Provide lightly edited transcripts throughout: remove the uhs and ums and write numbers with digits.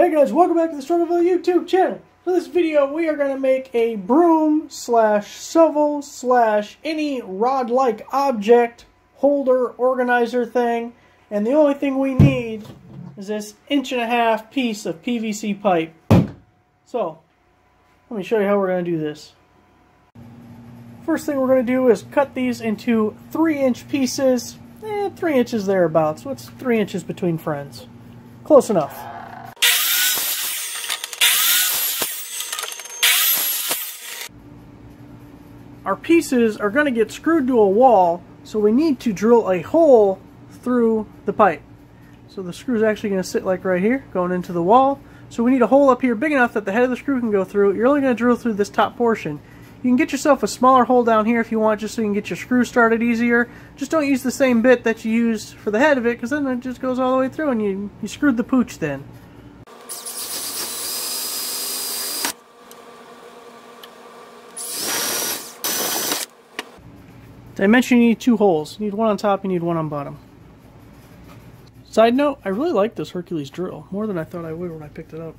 Hey guys, welcome back to the Struggleville YouTube channel. For this video, we are going to make a broom slash shovel slash any rod-like object holder organizer thing. And the only thing we need is this 1.5 inch piece of PVC pipe. So, let me show you how we're going to do this. First thing we're going to do is cut these into 3-inch pieces. 3 inches thereabouts. What's 3 inches between friends? Close enough. Our pieces are going to get screwed to a wall, so we need to drill a hole through the pipe. So the screw is actually going to sit like right here, going into the wall. So we need a hole up here big enough that the head of the screw can go through. You're only going to drill through this top portion. You can get yourself a smaller hole down here if you want, just so you can get your screw started easier. Just don't use the same bit that you used for the head of it, because then it just goes all the way through and you screwed the pooch then. Did I mention you need two holes? You need one on top, you need one on bottom. Side note, I really like this Hercules drill, more than I thought I would when I picked it up.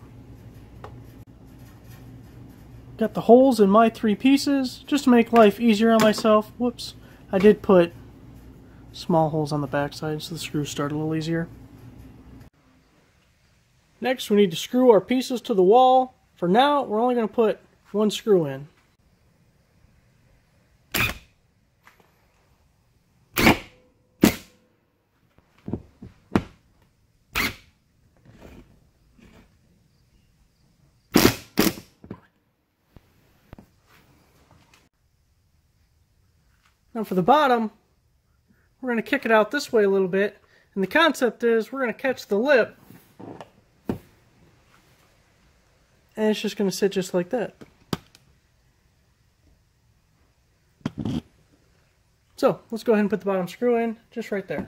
Got the holes in my 3 pieces, just to make life easier on myself. Whoops, I did put small holes on the backside so the screws start a little easier. Next, we need to screw our pieces to the wall. For now, we're only going to put one screw in. Now for the bottom, we're going to kick it out this way a little bit, and the concept is we're going to catch the lip, and it's just going to sit just like that. So, let's go ahead and put the bottom screw in, just right there.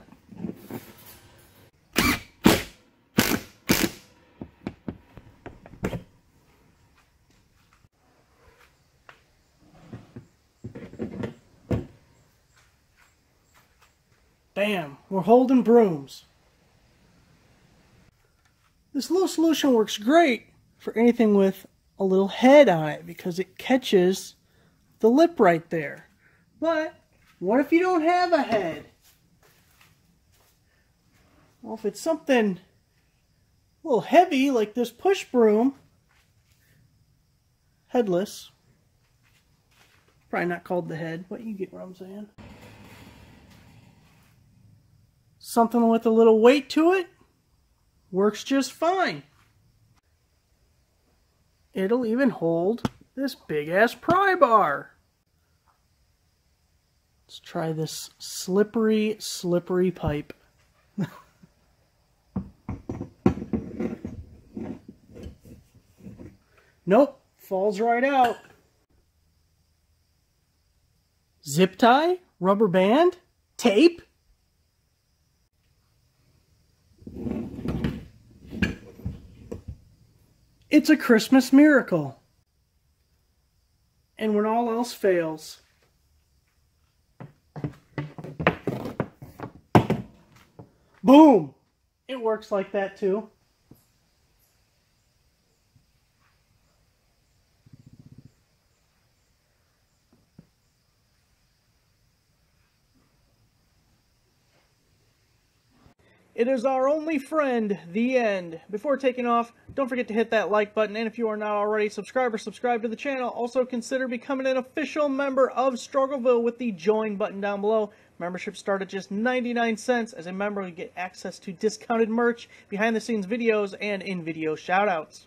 Bam! We're holding brooms. This little solution works great for anything with a little head on it because it catches the lip right there. But what if you don't have a head? Well, if it's something a little heavy like this push broom, headless, probably not called the head, but you get what I'm saying. Something with a little weight to it works just fine. It'll even hold this big ass pry bar. Let's try this slippery, slippery pipe. Nope, falls right out. Zip tie? Rubber band? Tape? It's a Christmas miracle. And when all else fails, boom! It works like that too. It is our only friend, the end. Before taking off, don't forget to hit that like button, and if you are not already, subscribe to the channel. Also, consider becoming an official member of Struggleville with the join button down below. Membership starts at just 99 cents. As a member, you get access to discounted merch, behind-the-scenes videos, and in-video shoutouts.